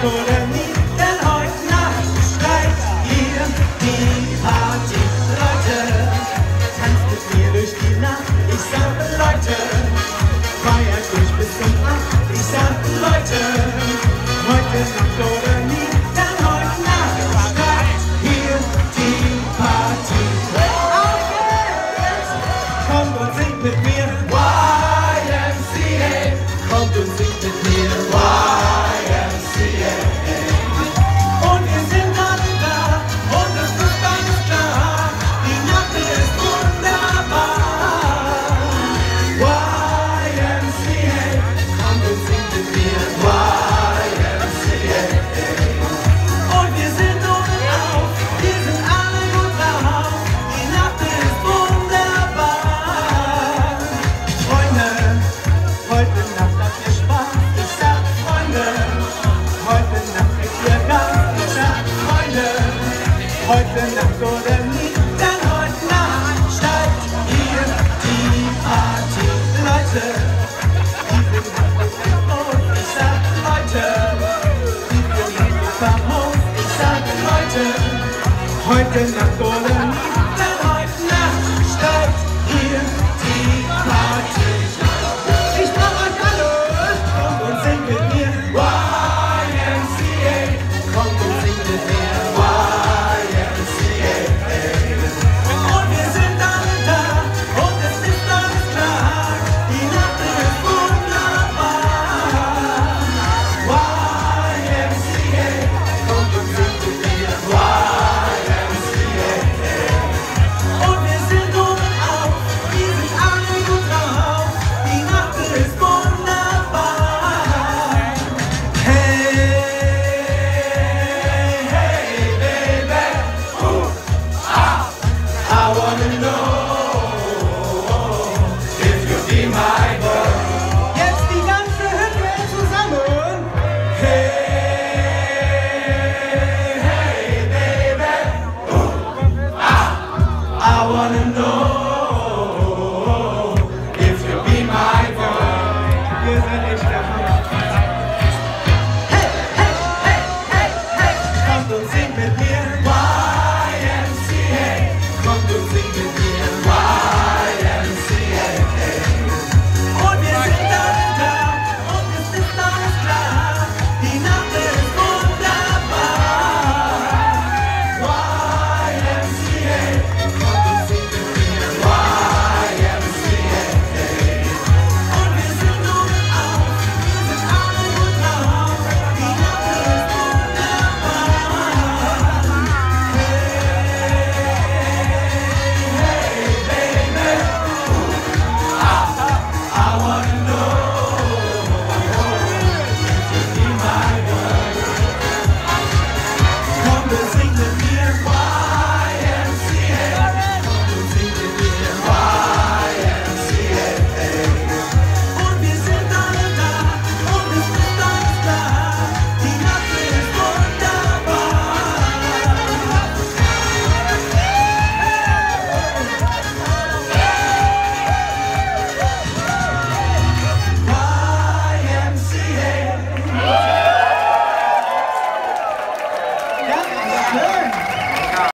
Kolonie, denn heute Nacht steigt hier die Party. Leute, tanzt mit mir durch die Nacht, ich sage Leute, feiert durch bis zum Nacht, ich sage Leute, heute Nacht oder nie, denn heute Nacht steigt hier die Party. Kommt und singt mit mir, YMCA, kommt und singt mit mir, heute Nacht oder nie, denn heute Nacht steigt hier die Party. Leute, diese Nacht ist famos, ich sag Leute, diese Nacht ist famos, ich sag Leute, heute Nacht oder nie.